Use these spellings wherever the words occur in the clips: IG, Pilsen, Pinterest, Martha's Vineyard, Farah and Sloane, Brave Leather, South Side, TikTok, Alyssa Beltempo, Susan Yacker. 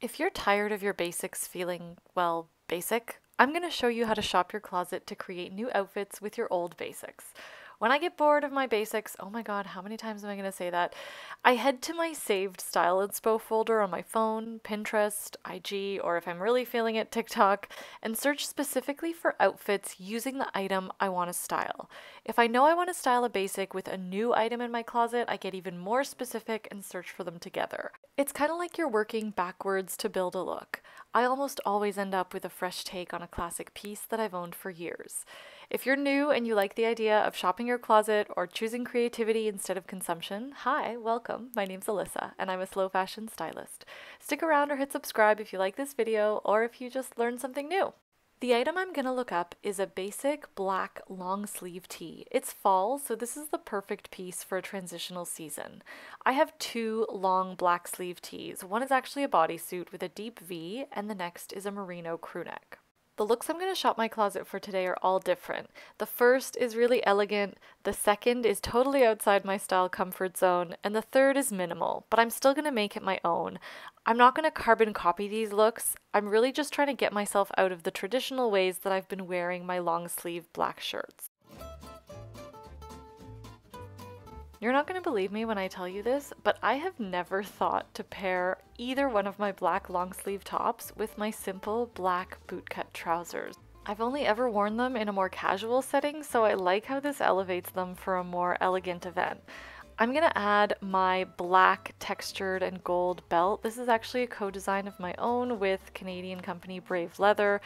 If you're tired of your basics feeling, well, basic, I'm going to show you how to shop your closet to create new outfits with your old basics. When I get bored of my basics, oh my god, how many times am I going to say that? I head to my saved style inspo folder on my phone, Pinterest, IG, or if I'm really feeling it, TikTok, and search specifically for outfits using the item I want to style. If I know I want to style a basic with a new item in my closet, I get even more specific and search for them together. It's kind of like you're working backwards to build a look. I almost always end up with a fresh take on a classic piece that I've owned for years. If you're new and you like the idea of shopping your closet or choosing creativity instead of consumption, hi, welcome. My name's Alyssa and I'm a slow fashion stylist. Stick around or hit subscribe if you like this video or if you just learned something new. The item I'm going to look up is a basic black long sleeve tee. It's fall, so this is the perfect piece for a transitional season. I have two long black sleeve tees. One is actually a bodysuit with a deep V and the next is a merino crew neck. The looks I'm going to shop my closet for today are all different. The first is really elegant, the second is totally outside my style comfort zone, and the third is minimal, but I'm still going to make it my own. I'm not going to carbon copy these looks, I'm really just trying to get myself out of the traditional ways that I've been wearing my long sleeve black shirts. You're not going to believe me when I tell you this, but I have never thought to pair either one of my black long sleeve tops with my simple black bootcut trousers. I've only ever worn them in a more casual setting, so I like how this elevates them for a more elegant event. I'm going to add my black textured and gold belt. This is actually a co-design of my own with Canadian company Brave Leather.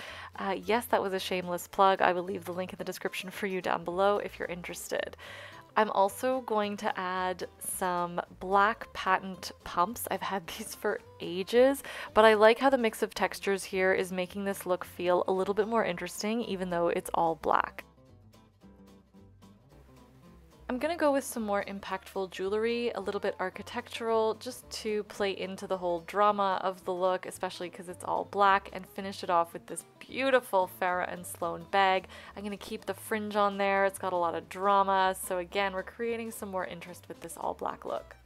Yes, that was a shameless plug. I will leave the link in the description for you down below if you're interested. I'm also going to add some black patent pumps. I've had these for ages, but I like how the mix of textures here is making this look feel a little bit more interesting, even though it's all black. I'm gonna go with some more impactful jewelry, a little bit architectural, just to play into the whole drama of the look, especially because it's all black, and finish it off with this beautiful Farah and Sloane bag. I'm gonna keep the fringe on there, it's got a lot of drama, so again, we're creating some more interest with this all black look.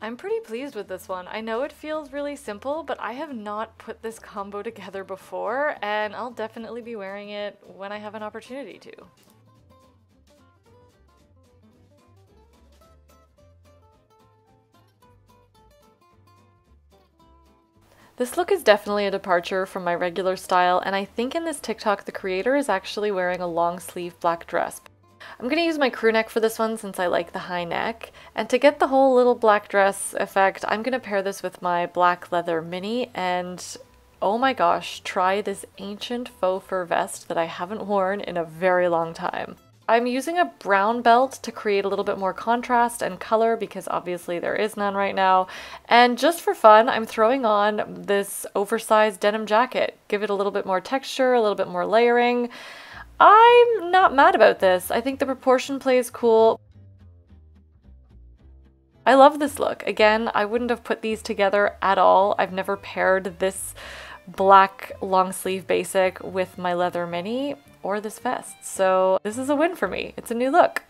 I'm pretty pleased with this one. I know it feels really simple, but I have not put this combo together before, and I'll definitely be wearing it when I have an opportunity to. This look is definitely a departure from my regular style, and I think in this TikTok the creator is actually wearing a long sleeve black dress. I'm going to use my crew neck for this one since I like the high neck, and to get the whole little black dress effect I'm going to pair this with my black leather mini, and oh my gosh, try this ancient faux fur vest that I haven't worn in a very long time. I'm using a brown belt to create a little bit more contrast and color because obviously there is none right now. And just for fun, I'm throwing on this oversized denim jacket. Give it a little bit more texture, a little bit more layering. I'm not mad about this. I think the proportion play is cool. I love this look. Again, I wouldn't have put these together at all. I've never paired this black long sleeve basic with my leather mini or this vest, so this is a win for me. It's a new look.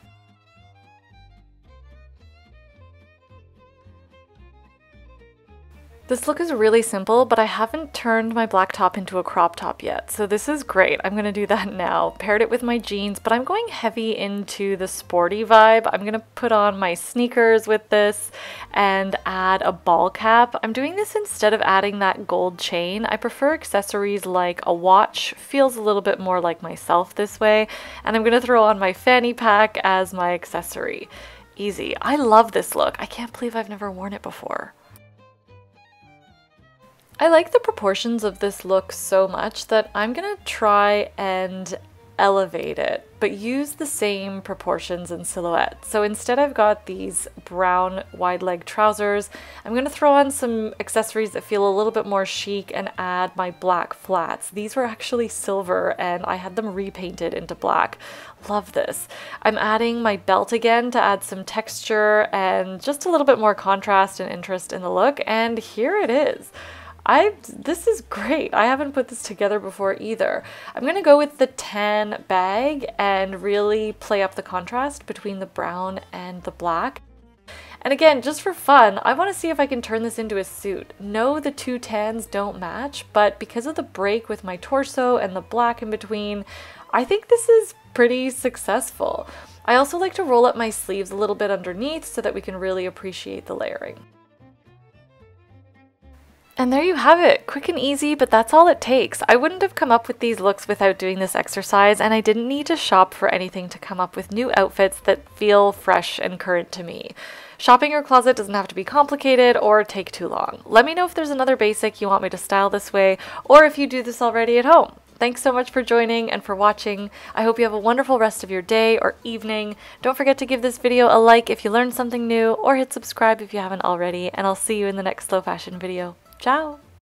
This look is really simple, but I haven't turned my black top into a crop top yet, so this is great. I'm gonna do that now. Paired it with my jeans, but I'm going heavy into the sporty vibe. I'm gonna put on my sneakers with this and add a ball cap. I'm doing this instead of adding that gold chain. I prefer accessories like a watch. Feels a little bit more like myself this way. And I'm gonna throw on my fanny pack as my accessory. Easy. I love this look. I can't believe I've never worn it before. I like the proportions of this look so much that I'm gonna try and elevate it, but use the same proportions and silhouette. So instead I've got these brown wide leg trousers. I'm gonna throw on some accessories that feel a little bit more chic and add my black flats. These were actually silver and I had them repainted into black. Love this. I'm adding my belt again to add some texture and just a little bit more contrast and interest in the look, and here it is. This is great. I haven't put this together before either. I'm gonna go with the tan bag and really play up the contrast between the brown and the black. And again, just for fun, I want to see if I can turn this into a suit. No, the two tans don't match, but because of the break with my torso and the black in between, I think this is pretty successful. I also like to roll up my sleeves a little bit underneath so that we can really appreciate the layering. And there you have it, quick and easy, but that's all it takes. I wouldn't have come up with these looks without doing this exercise, and I didn't need to shop for anything to come up with new outfits that feel fresh and current to me. Shopping your closet doesn't have to be complicated or take too long. Let me know if there's another basic you want me to style this way, or if you do this already at home. Thanks so much for joining and for watching. I hope you have a wonderful rest of your day or evening. Don't forget to give this video a like if you learned something new, or hit subscribe if you haven't already, and I'll see you in the next slow fashion video. Ciao!